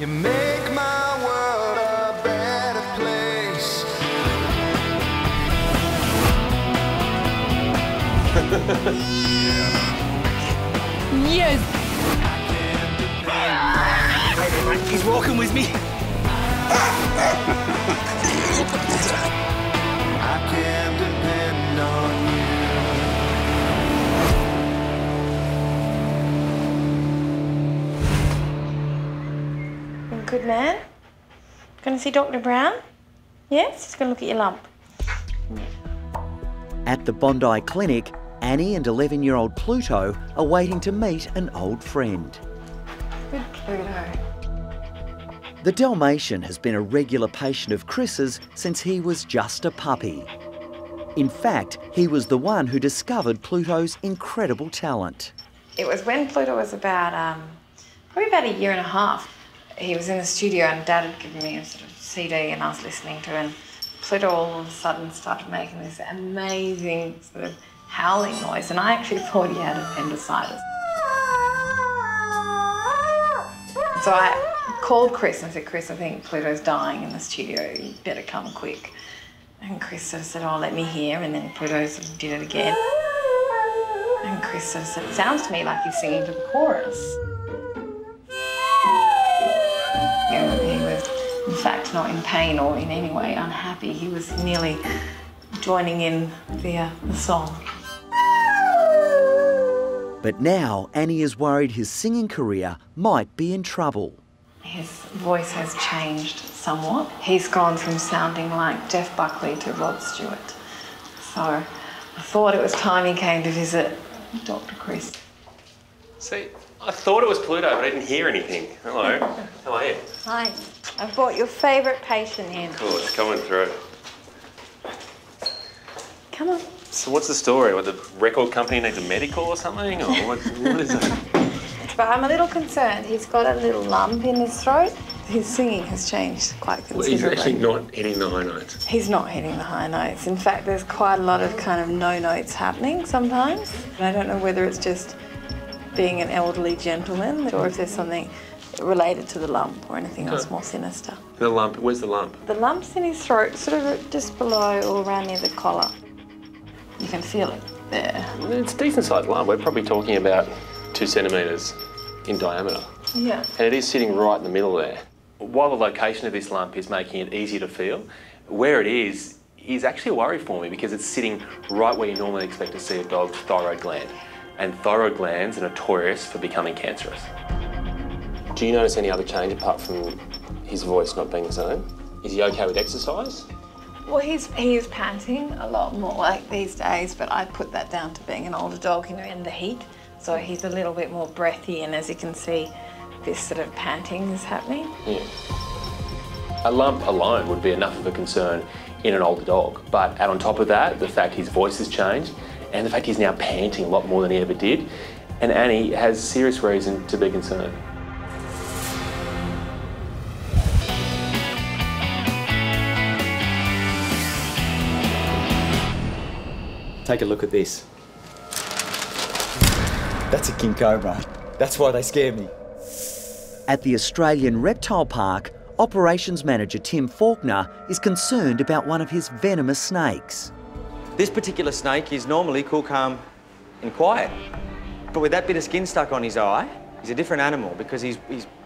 You make my world a better place. Yes! He's walking with me. I can't depend on you. Good man. Gonna see Dr. Brown? Yes, he's gonna look at your lump. At the Bondi clinic, Annie and 11-year-old Pluto are waiting to meet an old friend. Good Pluto. The Dalmatian has been a regular patient of Chris's since he was just a puppy. In fact, he was the one who discovered Pluto's incredible talent. It was when Pluto was about, probably about 1.5 years. He was in the studio and Dad had given me a sort of CD and I was listening to it, and Pluto all of a sudden started making this amazing sort of howling noise, and I actually thought he had appendicitis. So I called Chris and said, Chris, I think Pluto's dying in the studio, you better come quick. And Chris sort of said, oh, let me hear, and then Pluto sort of did it again. And Chris sort of said, it sounds to me like he's singing to the chorus. And he was, in fact, not in pain or in any way unhappy. He was merely joining in the song. But now Annie is worried his singing career might be in trouble. His voice has changed somewhat. He's gone from sounding like Jeff Buckley to Rod Stewart. So I thought it was time he came to visit Dr. Chris. See, I thought it was Pluto, but I didn't hear anything. Hello. How are you? Hi. I brought your favourite patient in. Cool, it's coming through. Come on. So what's the story? What, the record company needs a medical or something? Or what is it? But I'm a little concerned. He's got a little lump in his throat. His singing has changed quite considerably. Well, he's actually not hitting the high notes. He's not hitting the high notes. In fact, there's quite a lot of kind of no notes happening sometimes. And I don't know whether it's just being an elderly gentleman or if there's something related to the lump or anything else more sinister. The lump, where's the lump? The lump's in his throat, sort of just below or around near the collar. You can feel it there. It's a decent-sized lump. We're probably talking about 2 centimetres in diameter. Yeah. And it is sitting right in the middle there. While the location of this lump is making it easy to feel, where it is actually a worry for me because it's sitting right where you normally expect to see a dog's thyroid gland. And thyroid glands are notorious for becoming cancerous. Do you notice any other change apart from his voice not being his own? Is he okay with exercise? Well, he is panting a lot more like these days, but I put that down to being an older dog, you know, in the heat. So he's a little bit more breathy, and as you can see, this sort of panting is happening. Yeah. A lump alone would be enough of a concern in an older dog, but on top of that, the fact his voice has changed, and the fact he's now panting a lot more than he ever did, and Annie has serious reason to be concerned. Take a look at this. That's a King Cobra. That's why they scared me. At the Australian Reptile Park, Operations Manager Tim Faulkner is concerned about one of his venomous snakes. This particular snake is normally cool, calm and quiet. But with that bit of skin stuck on his eye, he's a different animal because he's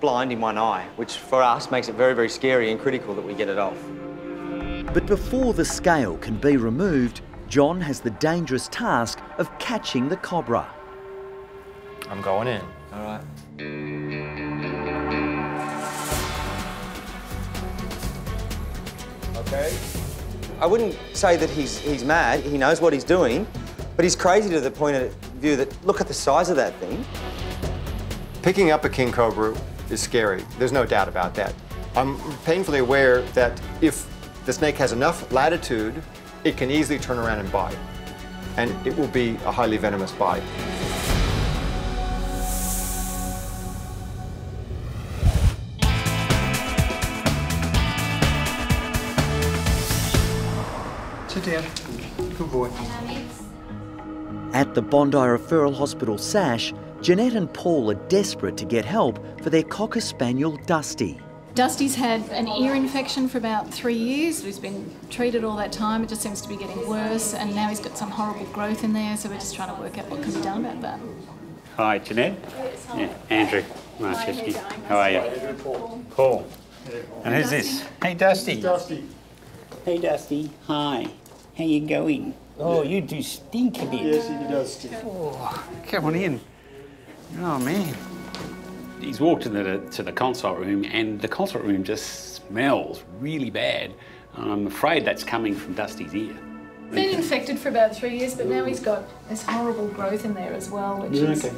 blind in one eye, which for us makes it very, very scary and critical that we get it off. But before the scale can be removed, John has the dangerous task of catching the cobra. I'm going in. All right. Okay. I wouldn't say that he's mad. He knows what he's doing, but he's crazy to the point of view that look at the size of that thing. Picking up a king cobra is scary. There's no doubt about that. I'm painfully aware that if the snake has enough latitude, it can easily turn around and bite, and it will be a highly venomous bite. Sit down. Good boy. At the Bondi Referral Hospital SASH, Jeanette and Paul are desperate to get help for their Cocker Spaniel, Dusty. Dusty's had an ear infection for about 3 years. He's been treated all that time. It just seems to be getting worse, and now he's got some horrible growth in there, so we're just trying to work out what can be done about that. Hi, Jeanette. Yes, hi. Yeah, Andrew Marczewski. How are you? Paul. Paul. And who's this? Hey, Dusty. Dusty. Hey, Dusty. Hi. How you going? Oh, you do stink a bit. Yes, he does stink. Oh, come on in. Oh, man. He's walked into the consult room, and the consult room just smells really bad. I'm afraid that's coming from Dusty's ear. Been infected for about 3 years, but now he's got this horrible growth in there as well, which is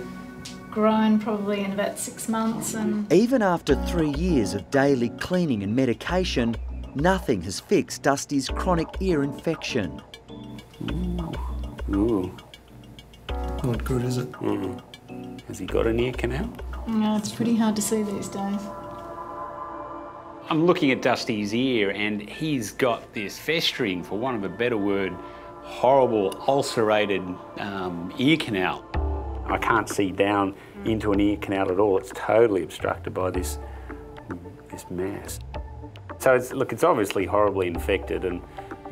grown probably in about 6 months. And even after 3 years of daily cleaning and medication, nothing has fixed Dusty's chronic ear infection. Ooh. Not good, is it? Mm. Has he got an ear canal? No, it's pretty hard to see these days. I'm looking at Dusty's ear, and he's got this festering, for want of a better word, horrible ulcerated ear canal. I can't see down into an ear canal at all. It's totally obstructed by this mass. So it's, look, it's obviously horribly infected, and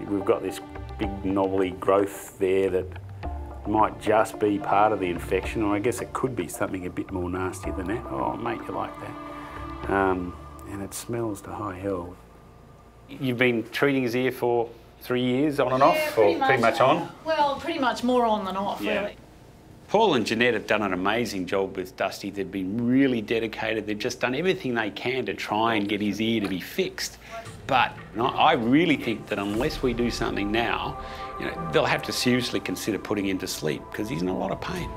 we've got this big knobbly growth there that might just be part of the infection, or I guess it could be something a bit more nasty than that. Oh, mate, you like that. And it smells to high hell. You've been treating his ear for 3 years, on and off? Yeah, pretty much on? Well, pretty much more on than off, yeah. Really. Paul and Jeanette have done an amazing job with Dusty. They've been really dedicated. They've just done everything they can to try and get his ear to be fixed. But I really think that unless we do something now, you know, they'll have to seriously consider putting him to sleep, because he's in a lot of pain.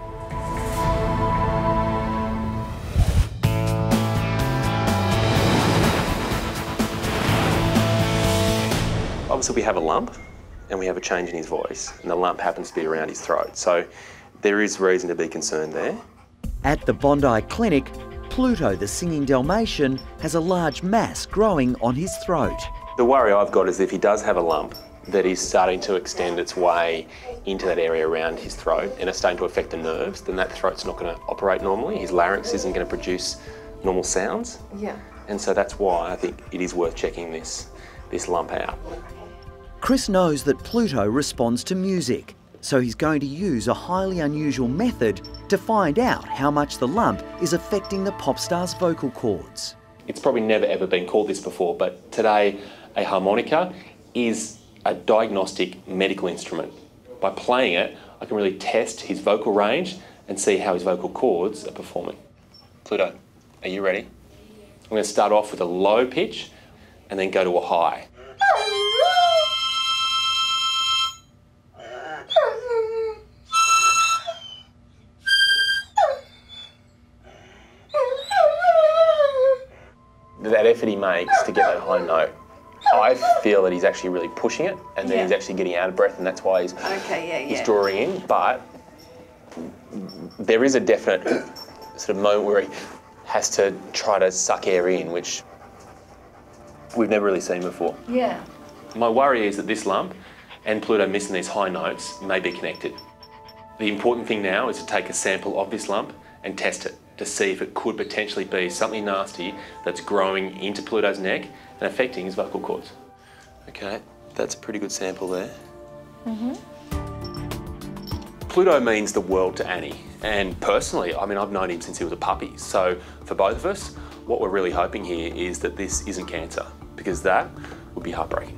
Obviously, we have a lump and we have a change in his voice, and the lump happens to be around his throat, so there is reason to be concerned there. At the Bondi clinic, Pluto, the singing Dalmatian, has a large mass growing on his throat. The worry I've got is if he does have a lump, that is starting to extend its way into that area around his throat, and it's starting to affect the nerves, then that throat's not going to operate normally. His larynx isn't going to produce normal sounds. Yeah. And so that's why I think it is worth checking this lump out. Chris knows that Pluto responds to music, so he's going to use a highly unusual method to find out how much the lump is affecting the pop star's vocal cords. It's probably never ever been called this before, but today a harmonica is a diagnostic medical instrument. By playing it, I can really test his vocal range and see how his vocal cords are performing. Pluto, are you ready? I'm going to start off with a low pitch and then go to a high. That effort he makes to get that high note, I feel that he's actually really pushing it, and then he's actually getting out of breath, and that's why he's drawing in. But there is a definite sort of moment where he has to try to suck air in, which we've never really seen before. Yeah. My worry is that this lump and Pluto missing these high notes may be connected. The important thing now is to take a sample of this lump and test it to see if it could potentially be something nasty that's growing into Pluto's neck and affecting his vocal cords. Okay, that's a pretty good sample there. Pluto means the world to Annie, and personally, I mean, I've known him since he was a puppy, so for both of us, what we're really hoping here is that this isn't cancer, because that would be heartbreaking.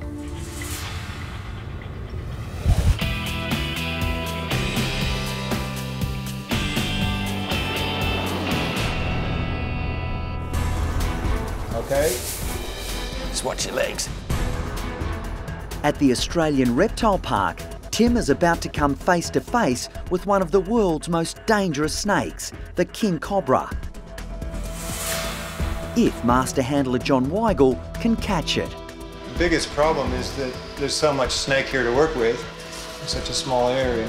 Okay. Just watch your legs. At the Australian Reptile Park, Tim is about to come face to face with one of the world's most dangerous snakes, the King Cobra, if master handler John Weigel can catch it. The biggest problem is that there's so much snake here to work with in such a small area.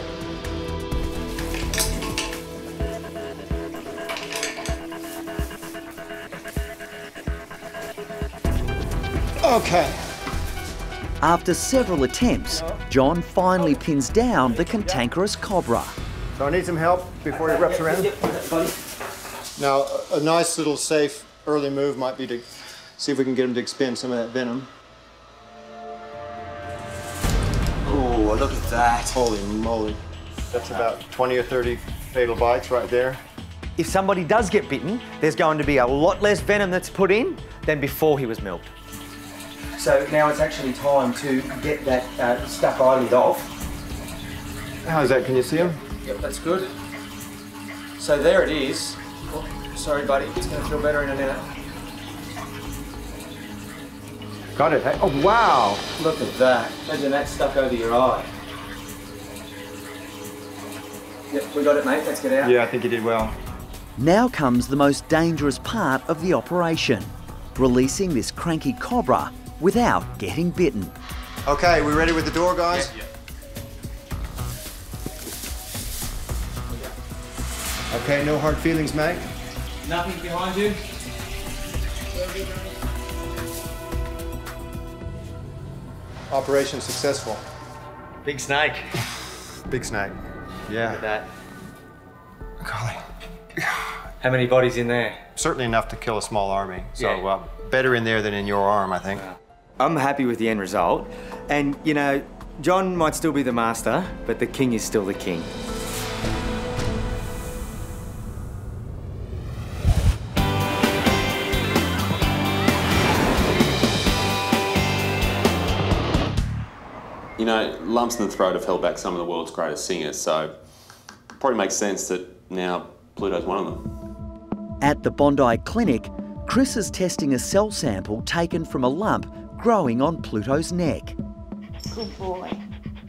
Okay. After several attempts, John finally pins down the cantankerous cobra. So I need some help before he wraps around. Now, a nice little safe early move might be to see if we can get him to expend some of that venom. Oh, look at that. Holy moly. That's about 20 or 30 fatal bites right there. If somebody does get bitten, there's going to be a lot less venom that's put in than before he was milked. So now it's actually time to get that stuck eyelid off. How's that? Can you see him? Yep, that's good. So there it is. Oh, sorry, buddy. It's going to feel better in a minute. Got it. Hey? Oh, wow. Look at that. Imagine that stuck over your eye. Yep, we got it, mate. Let's get out. Yeah, I think you did well. Now comes the most dangerous part of the operation, releasing this cranky cobra without getting bitten. Okay, we ready with the door, guys? Yeah, yeah. Okay, no hard feelings, mate. Nothing behind you. Operation successful. Big snake. Big snake. Yeah. Look at that. Golly. How many bodies in there? Certainly enough to kill a small army. So yeah. Better in there than in your arm, I think. Wow. I'm happy with the end result. And, you know, John might still be the master, but the king is still the king. You know, lumps in the throat have held back some of the world's greatest singers, so it probably makes sense that now Pluto's one of them. At the Bondi clinic, Chris is testing a cell sample taken from a lump growing on Pluto's neck. Good boy.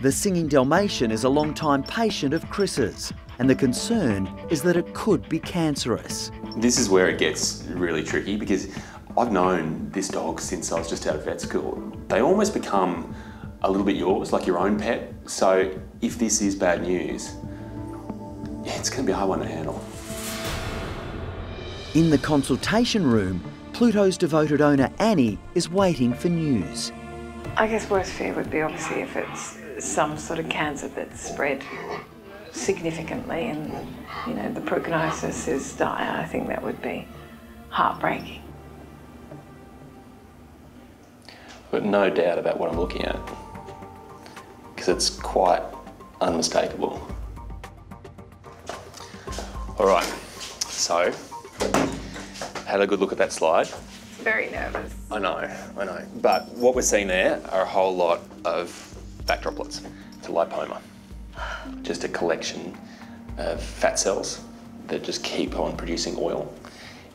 The singing Dalmatian is a long-time patient of Chris's, and the concern is that it could be cancerous. This is where it gets really tricky, because I've known this dog since I was just out of vet school. They almost become a little bit yours, like your own pet. So if this is bad news, yeah, it's going to be a hard one to handle. In the consultation room, Pluto's devoted owner, Annie, is waiting for news. I guess worst fear would be obviously if it's some sort of cancer that's spread significantly and, you know, the prognosis is dire. I think that would be heartbreaking. But no doubt about what I'm looking at, because it's quite unmistakable. All right, so had a good look at that slide. Very nervous. I know, but what we're seeing there are a whole lot of fat droplets. It's a lipoma, just a collection of fat cells that just keep on producing oil,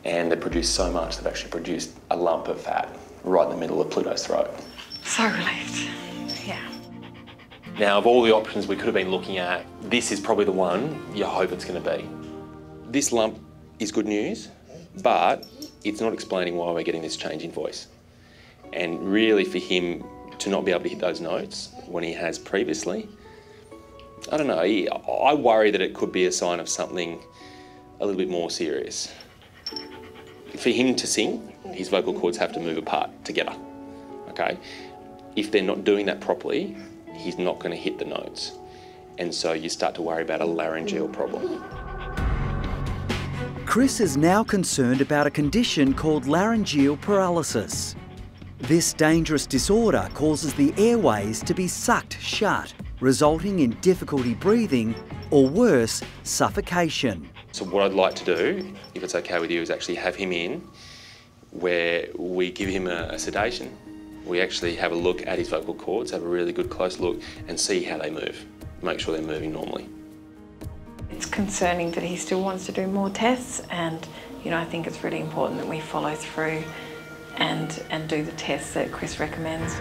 and they produce so much they've actually produced a lump of fat right in the middle of Pluto's throat. So relieved, yeah. Now, of all the options we could have been looking at, this is probably the one you hope it's going to be. This lump is good news, but it's not explaining why we're getting this change in voice. And really, for him to not be able to hit those notes when he has previously, I don't know, I worry that it could be a sign of something a little bit more serious. For him to sing, his vocal cords have to move apart together, okay? If they're not doing that properly, he's not going to hit the notes. And so you start to worry about a laryngeal problem. Chris is now concerned about a condition called laryngeal paralysis. This dangerous disorder causes the airways to be sucked shut, resulting in difficulty breathing or worse, suffocation. So what I'd like to do, if it's okay with you, is actually have him in where we give him a sedation. We actually have a look at his vocal cords, have a really good close look and see how they move, make sure they're moving normally. It's concerning that he still wants to do more tests and, you know, I think it's really important that we follow through and do the tests that Chris recommends.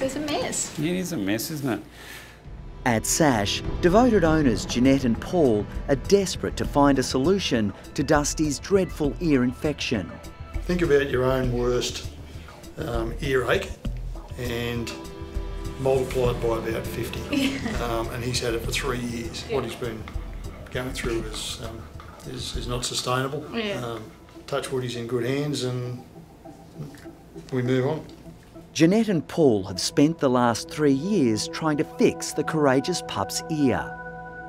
It's a mess. It is a mess, isn't it? At SASH, devoted owners Jeanette and Paul are desperate to find a solution to Dusty's dreadful ear infection. Think about your own worst earache and multiplied by about 50. And he's had it for 3 years. Yeah. What he's been going through is not sustainable. Yeah. Touch wood, he's in good hands and we move on. Jeanette and Paul have spent the last 3 years trying to fix the courageous pup's ear.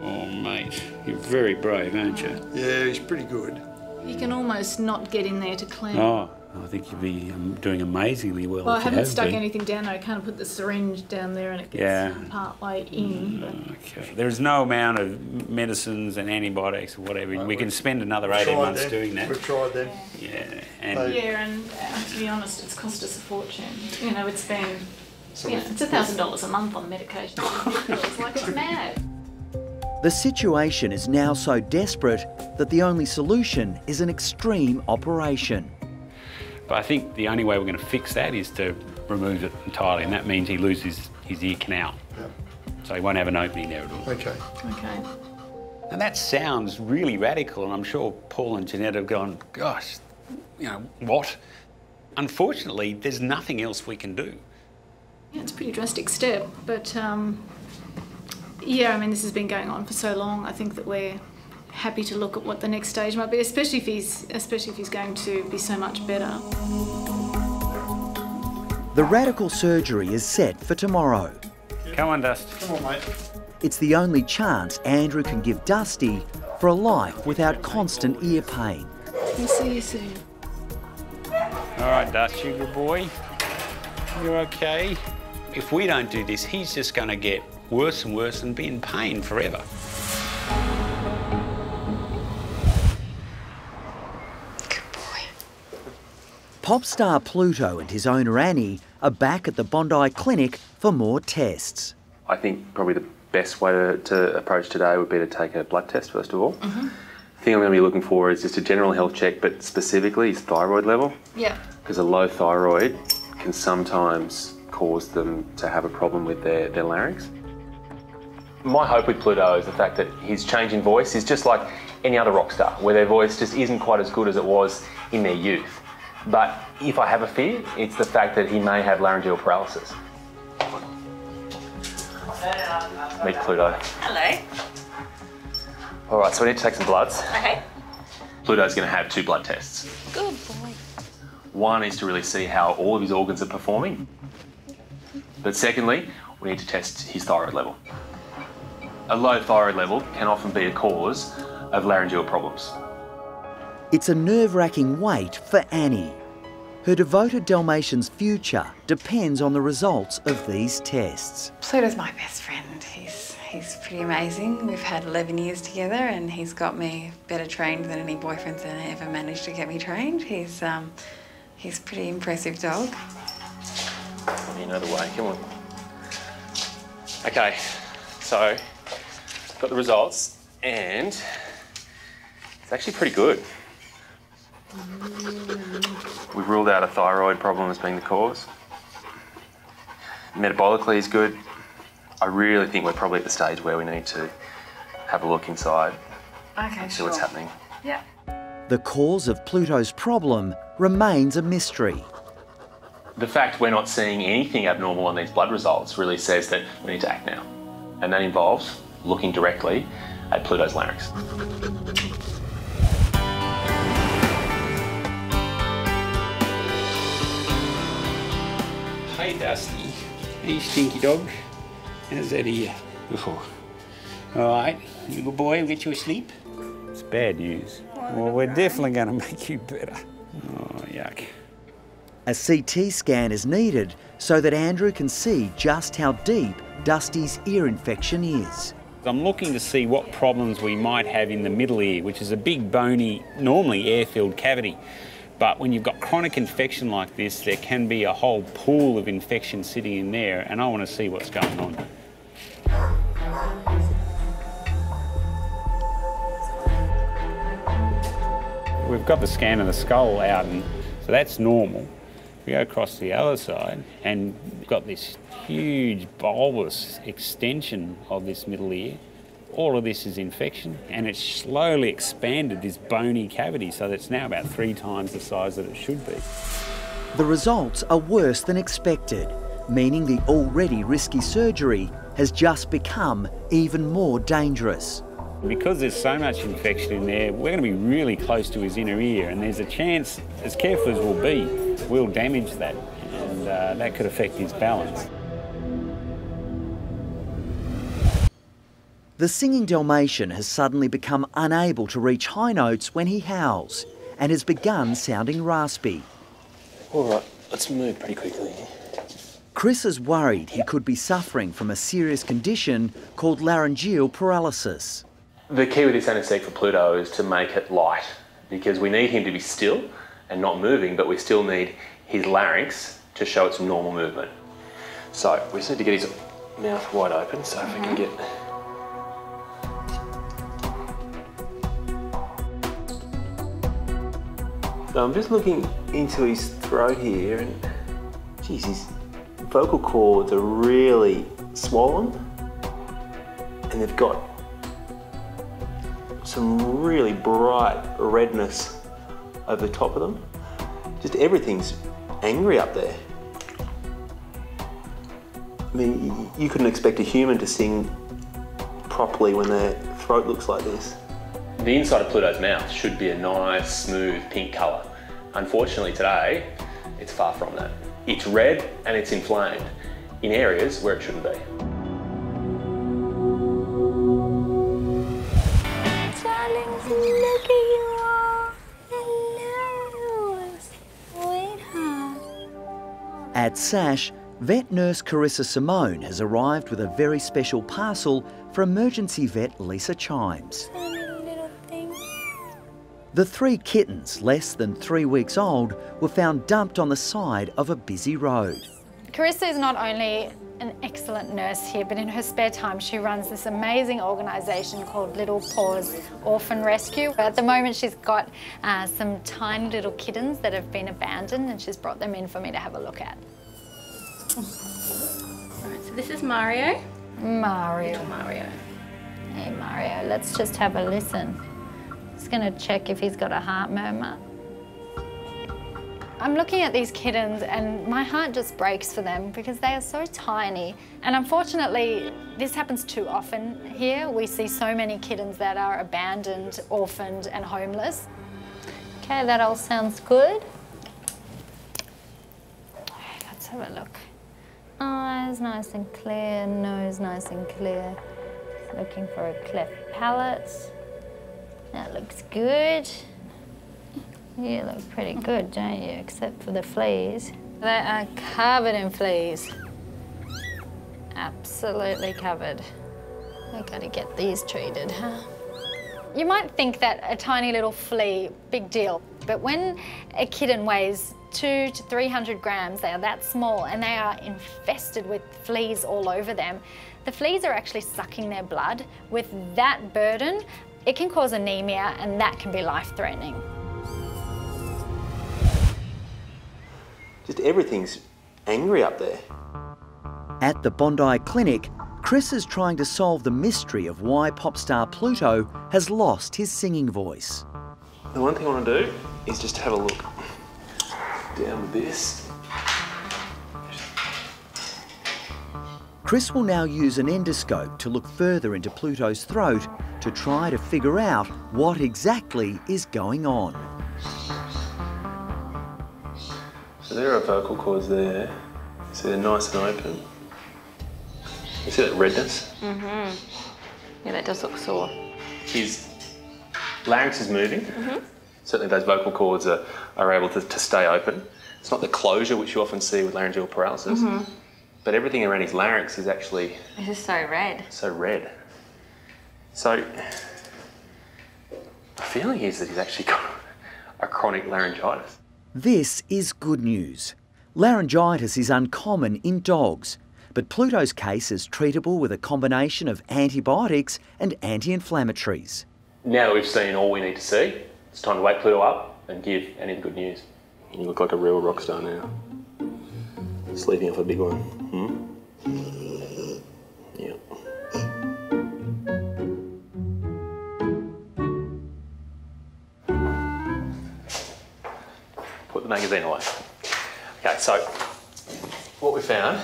Oh, mate, you're very brave, aren't you? Yeah, he's pretty good. You can almost not get in there to clean. Oh, I think you'd be doing amazingly well. Well, I haven't stuck anything down there. I kind of put the syringe down there and it gets part way in. But... Okay. There's no amount of medicines and antibiotics or whatever. No, we can spend another 18 months doing that. We've tried them. Yeah. And, to be honest, it's cost us a fortune. You know, it's been... So yeah, it's $1,000 a month on medication. It's like it's mad. The situation is now so desperate that the only solution is an extreme operation. But I think the only way we're going to fix that is to remove it entirely, and that means he loses his ear canal. Yeah. So he won't have an opening there at all. Okay. Okay. And that sounds really radical, and I'm sure Paul and Jeanette have gone, gosh, you know, what? Unfortunately, there's nothing else we can do. Yeah, it's a pretty drastic step, but... yeah, I mean, this has been going on for so long. I think that we're happy to look at what the next stage might be, especially if he's going to be so much better. The radical surgery is set for tomorrow. Come on, Dusty. Come on, mate. It's the only chance Andrew can give Dusty for a life without constant ear pain. We'll see you soon. All right, Dusty, good boy. You're okay. If we don't do this, he's just going to get worse and worse and be in pain forever. Good boy. Pop star Pluto and his owner Annie are back at the Bondi clinic for more tests. I think probably the best way to approach today would be to take a blood test first of all. Mm-hmm. The thing I'm going to be looking for is just a general health check, but specifically his thyroid level. Yeah. Because a low thyroid can sometimes cause them to have a problem with their larynx. My hope with Pluto is the fact that his change in voice is just like any other rock star, where their voice just isn't quite as good as it was in their youth. But if I have a fear, it's the fact that he may have laryngeal paralysis. Meet Pluto. Hello. All right, so we need to take some bloods. Okay. Pluto's going to have two blood tests. Good boy. One is to really see how all of his organs are performing. But secondly, we need to test his thyroid level. A low thyroid level can often be a cause of laryngeal problems. It's a nerve-wracking wait for Annie. Her devoted Dalmatian's future depends on the results of these tests. Pluto's my best friend. He's pretty amazing. We've had 11 years together and he's got me better trained than any boyfriend's ever managed to get me trained. He's a pretty impressive dog. You know the way, come on. Okay, so... got the results, and it's actually pretty good. We've ruled out a thyroid problem as being the cause. Metabolically is good. I really think we're probably at the stage where we need to have a look inside and see what's happening. Yeah. The cause of Pluto's problem remains a mystery. The fact we're not seeing anything abnormal on these blood results really says that we need to act now, and that involves looking directly at Pluto's larynx. Hey Dusty, hey stinky dog, how's that ear? Oh. All right, you good boy, we'll get you asleep. It's bad news. Well, we're definitely going to make you better. Oh, yuck. A CT scan is needed so that Andrew can see just how deep Dusty's ear infection is. I'm looking to see what problems we might have in the middle ear, which is a big, bony, normally air-filled cavity. But when you've got chronic infection like this, there can be a whole pool of infection sitting in there, and I want to see what's going on. We've got the scan of the skull out, and so that's normal. We go across the other side and we've got this huge bulbous extension of this middle ear. All of this is infection and it's slowly expanded this bony cavity so that it's now about 3 times the size that it should be. The results are worse than expected, meaning the already risky surgery has just become even more dangerous. Because there's so much infection in there, we're going to be really close to his inner ear and there's a chance, as careful as we'll be, will damage that, and that could affect his balance. The singing Dalmatian has suddenly become unable to reach high notes when he howls and has begun sounding raspy. All right, let's move pretty quickly. Chris is worried he could be suffering from a serious condition called laryngeal paralysis. The key with this anaesthetic for Pluto is to make it light, because we need him to be still and not moving, but we still need his larynx to show its normal movement. So we just need to get his mouth wide open, so if we can get... So I'm just looking into his throat here, and geez, his vocal cords are really swollen, and they've got some really bright redness over the top of them. Just everything's angry up there. I mean, you couldn't expect a human to sing properly when their throat looks like this. The inside of Pluto's mouth should be a nice, smooth pink colour. Unfortunately today, it's far from that. It's red and it's inflamed in areas where it shouldn't be. Darlings, look at you all. Hello, sweetheart. At SASH, vet nurse Carissa Simone has arrived with a very special parcel for emergency vet Lisa Chimes. The three kittens, less than 3 weeks old, were found dumped on the side of a busy road. Carissa is not only an excellent nurse here, but in her spare time she runs this amazing organisation called Little Paws Orphan Rescue. At the moment she's got some tiny little kittens that have been abandoned, and she's brought them in for me to have a look at. Right, so this is Mario. Mario. Little Mario. Hey Mario, let's just have a listen. Just going to check if he's got a heart murmur. I'm looking at these kittens and my heart just breaks for them because they are so tiny. And unfortunately, this happens too often here. We see so many kittens that are abandoned, orphaned and homeless. Okay, that all sounds good. Let's have a look. Eyes nice and clear, nose nice and clear. Just looking for a cleft palate. That looks good. You look pretty good, don't you? Except for the fleas. They are covered in fleas. Absolutely covered. We've got to get these treated, huh? You might think that a tiny little flea, big deal, but when a kitten weighs 200 to 300 grams, they are that small and they are infested with fleas all over them. The fleas are actually sucking their blood. With that burden, it can cause anemia, and that can be life-threatening. Just everything's angry up there. At the Bondi Clinic, Chris is trying to solve the mystery of why pop star Pluto has lost his singing voice. The one thing I want to do is just have a look down with this. Chris will now use an endoscope to look further into Pluto's throat to try to figure out what exactly is going on. So there are vocal cords there. So they're nice and open. You see that redness? Mm-hmm. Yeah, that does look sore. His larynx is moving. Mm-hmm. Certainly those vocal cords are able to stay open. It's not the closure which you often see with laryngeal paralysis. Mm-hmm. But everything around his larynx is actually... It's just so red. So red. So, the feeling is that he's actually got a chronic laryngitis. This is good news. Laryngitis is uncommon in dogs, but Pluto's case is treatable with a combination of antibiotics and anti-inflammatories. Now that we've seen all we need to see, it's time to wake Pluto up and give Annie the good news. You look like a real rock star now. Sleeping off a big one. Hmm? Yeah. Put the magazine away. Okay, so what we found,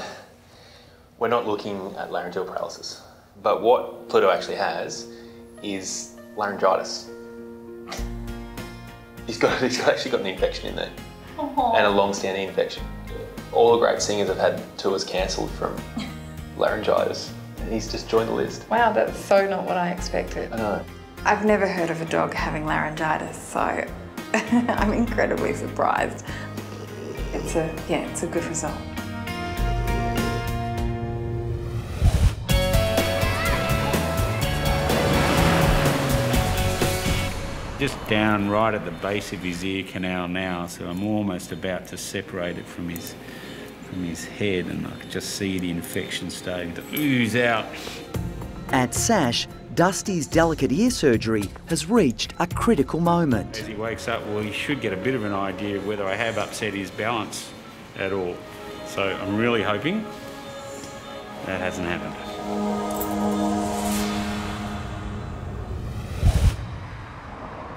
we're not looking at laryngeal paralysis, but what Pluto actually has is laryngitis. He's actually got an infection in there. and a long-standing infection. All the great singers have had tours cancelled from laryngitis, and he's just joined the list. Wow, that's so not what I expected. I know. I've never heard of a dog having laryngitis, so I'm incredibly surprised. It's a, yeah, it's a good result. Just down right at the base of his ear canal now, so I'm almost about to separate it from his head, and I can just see the infection starting to ooze out. At SASH, Dusty's delicate ear surgery has reached a critical moment. As he wakes up, well, he should get a bit of an idea of whether I have upset his balance at all. So I'm really hoping that hasn't happened.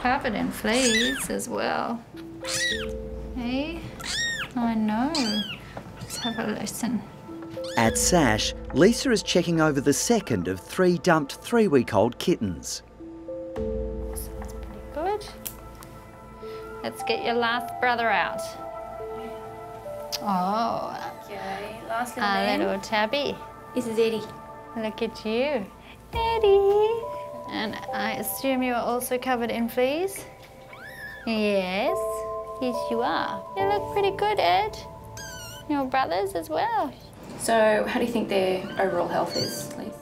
Carpet and fleas as well. Hey, I know. Let's have a listen. At SASH, Lisa is checking over the second of three dumped three-week-old kittens. Sounds pretty good. Let's get your last brother out. Oh. Okay, last little name. Little tabby. This is Eddie. Look at you, Eddie. And I assume you are also covered in fleas? Yes. Yes, you are. You look pretty good, Ed. Your brothers as well. So how do you think their overall health is, Lisa?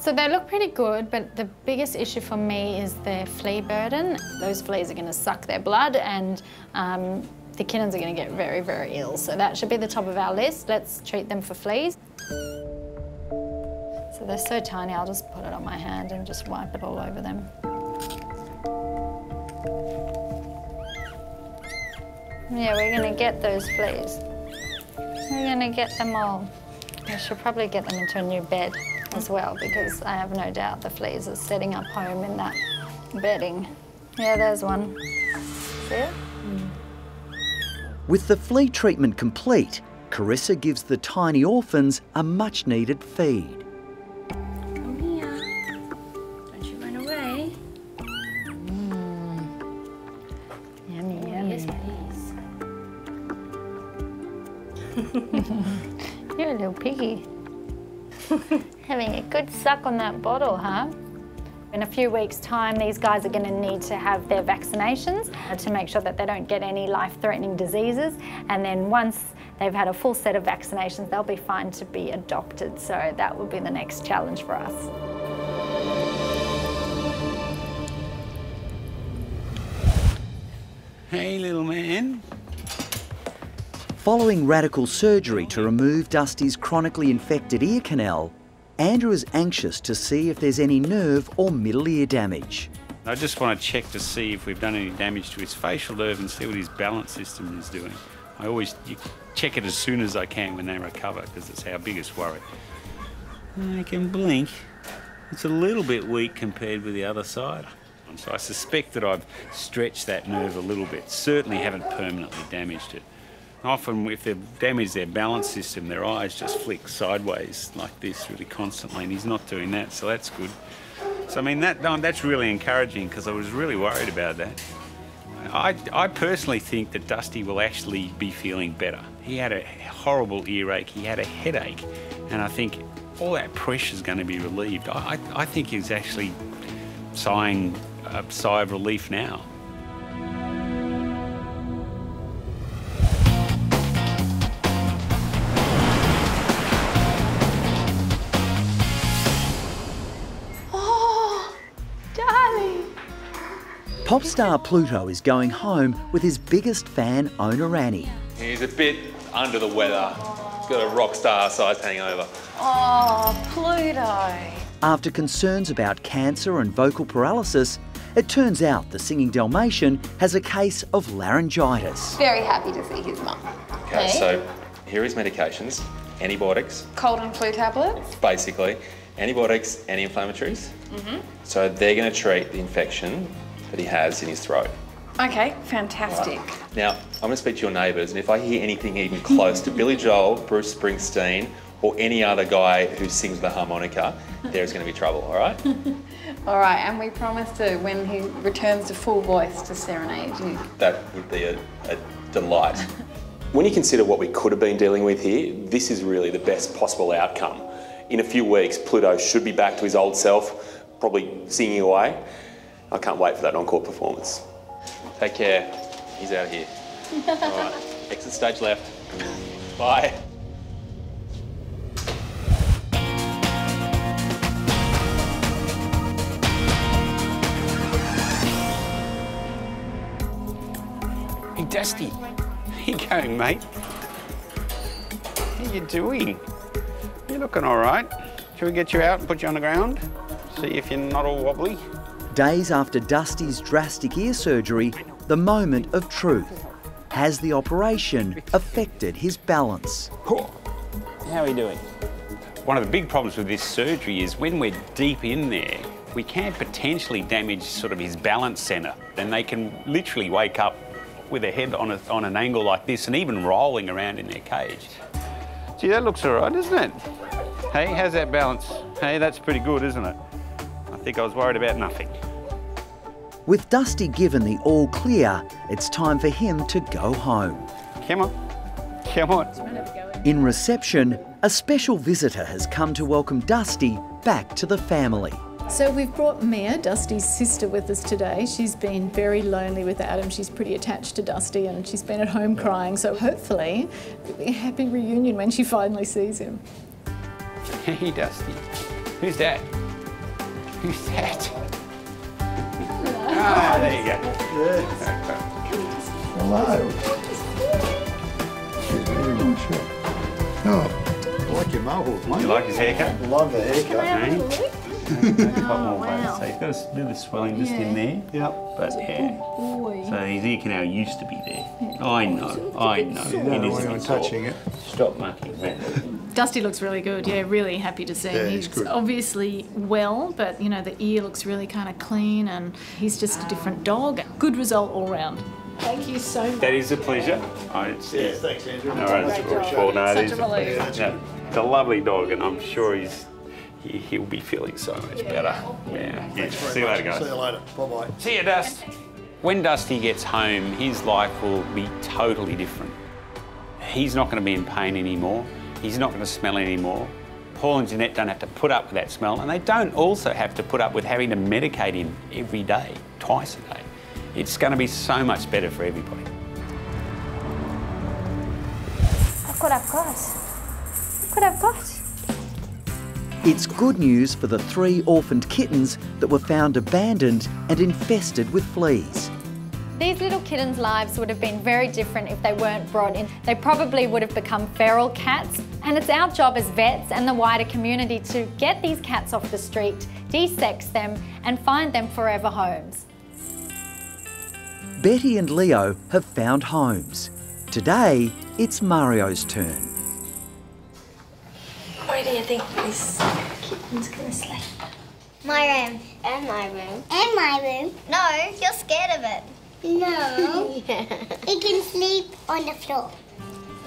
So they look pretty good, but the biggest issue for me is their flea burden. Those fleas are going to suck their blood, and the kittens are going to get very, very ill. So that should be the top of our list. Let's treat them for fleas. They're so tiny, I'll just put it on my hand and just wipe it all over them. Yeah, we're going to get those fleas. We're going to get them all. I should probably get them into a new bed as well, because I have no doubt the fleas are setting up home in that bedding. Yeah, there's one. See it? Mm. With the flea treatment complete, Carissa gives the tiny orphans a much-needed feed. You're a little piggy. Having a good suck on that bottle, huh? In a few weeks' time, these guys are going to need to have their vaccinations to make sure that they don't get any life-threatening diseases. And then once they've had a full set of vaccinations, they'll be fine to be adopted. So that will be the next challenge for us. Hey, little man. Following radical surgery to remove Dusty's chronically infected ear canal, Andrew is anxious to see if there's any nerve or middle ear damage. I just want to check to see if we've done any damage to his facial nerve and see what his balance system is doing. I always check it as soon as I can when they recover, because it's our biggest worry. I can blink. It's a little bit weak compared with the other side. So I suspect that I've stretched that nerve a little bit, certainly haven't permanently damaged it. Often, if they've damaged their balance system, their eyes just flick sideways like this really constantly, and he's not doing that, so that's good. So, I mean, that's really encouraging, because I was really worried about that. I personally think that Dusty will actually be feeling better. He had a horrible earache, he had a headache, and I think all that pressure's going to be relieved. I think he's actually sighing a sigh of relief now. Pop star Pluto is going home with his biggest fan, owner Annie. He's a bit under the weather. He's got a rock star sized hangover. Oh, Pluto. After concerns about cancer and vocal paralysis, it turns out the singing Dalmatian has a case of laryngitis. Very happy to see his mum. Okay, so here are his medications. Antibiotics. Cold and flu tablets. Basically, antibiotics, anti-inflammatories. Mm-hmm. So they're going to treat the infection that he has in his throat. Okay, fantastic. Right. Now, I'm going to speak to your neighbours, and if I hear anything even close to Billy Joel, Bruce Springsteen, or any other guy who sings the harmonica, there's going to be trouble, all right? All right, and we promise to, when he returns to full voice, to serenade you. That would be a delight. When you consider what we could have been dealing with here, this is really the best possible outcome. In a few weeks, Pluto should be back to his old self, probably singing away. I can't wait for that encore performance. Take care. He's out of here. All right, exit stage left. Bye. Hey, Dusty. How you going, mate? How you doing? You're looking all right. Shall we get you out and put you on the ground? See if you're not all wobbly. Days after Dusty's drastic ear surgery, the moment of truth. Has the operation affected his balance? How are we doing? One of the big problems with this surgery is when we're deep in there, we can potentially damage sort of his balance centre. And they can literally wake up with their head on an angle like this and even rolling around in their cage. Gee, that looks all right, isn't it? Hey, how's that balance? Hey, that's pretty good, isn't it? I think I was worried about nothing. With Dusty given the all clear, it's time for him to go home. Come on, come on. In reception, a special visitor has come to welcome Dusty back to the family. So we've brought Mia, Dusty's sister, with us today. She's been very lonely without him. She's pretty attached to Dusty and she's been at home crying. So hopefully it'll be a happy reunion when she finally sees him. Hey, Dusty. Who's that? Who's that? Ah, there you go. Hello. She's very good. Oh, I like your mohawk, mate. You like his haircut? I love the haircut. Oh, wow. So he's got a little swelling just in there. Yep. But yeah. So his ear canal used to be there. Yeah. I know. It is touching it. Stop mucking that. Dusty looks really good. Yeah, really happy to see him. He's good. Obviously well, but you know the ear looks really kind of clean, and he's just a different dog. Good result all round. Thank you so much. That is a pleasure. Yes, thanks, Andrew. All right, it's such a relief. It's a lovely dog, and I'm sure he'll be feeling so much better. Yeah. See you later, guys. See you later. Bye-bye. See you, Dust. When Dusty gets home, his life will be totally different. He's not going to be in pain anymore. He's not going to smell anymore. Paul and Jeanette don't have to put up with that smell, and they don't also have to put up with having to medicate him every day, twice a day. It's going to be so much better for everybody. Look what I've got. Look what I've got. It's good news for the three orphaned kittens that were found abandoned and infested with fleas. These little kittens' lives would have been very different if they weren't brought in. They probably would have become feral cats, and it's our job as vets and the wider community to get these cats off the street, de-sex them and find them forever homes. Betty and Leo have found homes. Today, it's Mario's turn. Where do you think this kitten's gonna sleep? My room. And my room. And my room. No, you're scared of it. No. It can sleep on the floor.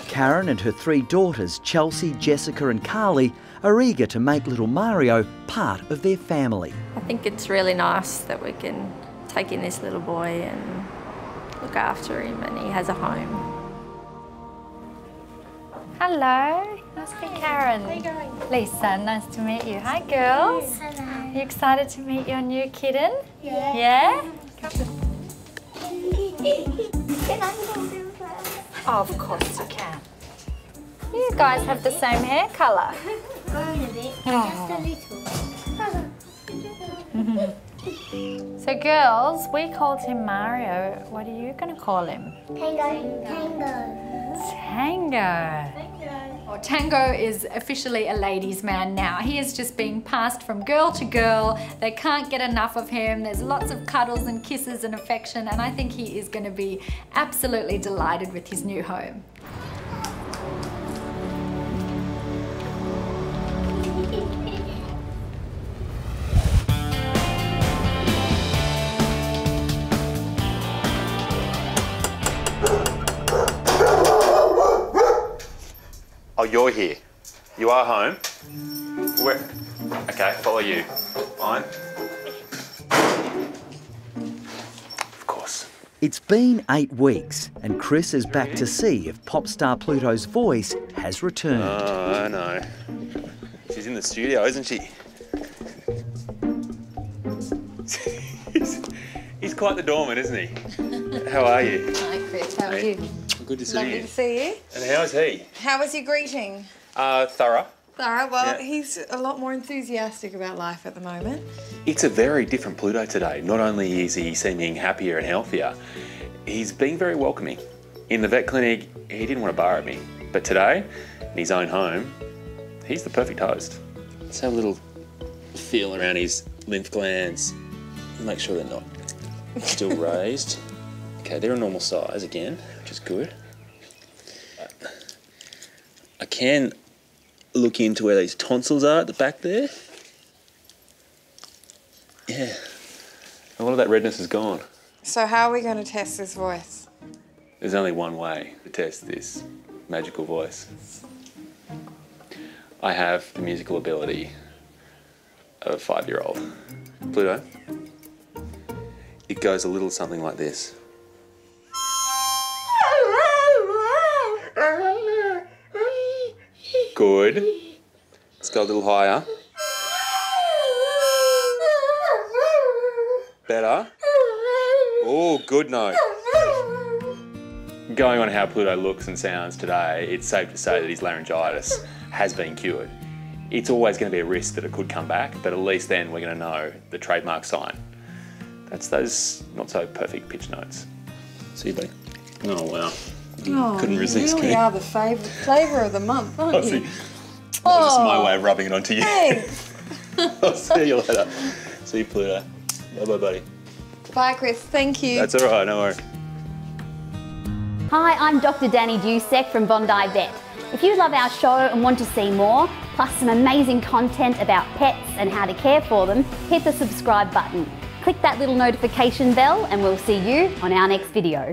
Karen and her three daughters, Chelsea, Jessica and Carly, are eager to make little Mario part of their family. I think it's really nice that we can take in this little boy and look after him and he has a home. Hello. Nice to meet Karen. How are you going? Lisa, nice to meet you. Hi, girls. Hello. Are you excited to meet your new kitten? Yeah. Yeah? Can I do that? Oh, of course you can. You guys have the same hair colour. Only a bit. Just a little. So, girls, we called him Mario. What are you going to call him? Tango. Tango. Well, Tango is officially a ladies' man now. He is just being passed from girl to girl. They can't get enough of him. There's lots of cuddles and kisses and affection, and I think he is going to be absolutely delighted with his new home. Oh, you're here. You are home. Where? Okay, follow you. Fine. It's been 8 weeks and Chris is back to see if pop star Pluto's voice has returned. Oh, I know. She's in the studio, isn't she? He's quite the doorman, isn't he? How are you? Hi, Chris. How are you? Good to see you. Lovely to see you. And how's he? How was your greeting? Thorough. Thorough. Well, yeah. He's a lot more enthusiastic about life at the moment. It's a very different Pluto today. Not only is he seeming happier and healthier, he's been very welcoming. In the vet clinic, he didn't want to bar at me. But today, in his own home, he's the perfect host. Let's have a little feel around his lymph glands. Make sure they're not still raised. Okay, they're a normal size again, which is good. I can look into where these tonsils are at the back there. Yeah, a lot of that redness is gone. So how are we going to test this voice? There's only one way to test this magical voice. I have the musical ability of a 5-year-old. Pluto, it goes a little something like this. Good. Let's go a little higher. Better. Oh, good note. Going on how Pluto looks and sounds today, it's safe to say that his laryngitis has been cured. It's always going to be a risk that it could come back, but at least then we're going to know the trademark sign. That's those not-so-perfect pitch notes. See you, buddy. Oh, wow. Oh, couldn't resist. You really are the flavour of the month, aren't you? Oh, that's my way of rubbing it onto you. Thanks. I'll see you later. See you, Pluto. Bye-bye, buddy. Bye, Chris. Thank you. That's all right. No worries. Hi, I'm Dr. Danny Dusek from Bondi Vet. If you love our show and want to see more, plus some amazing content about pets and how to care for them, hit the subscribe button. Click that little notification bell and we'll see you on our next video.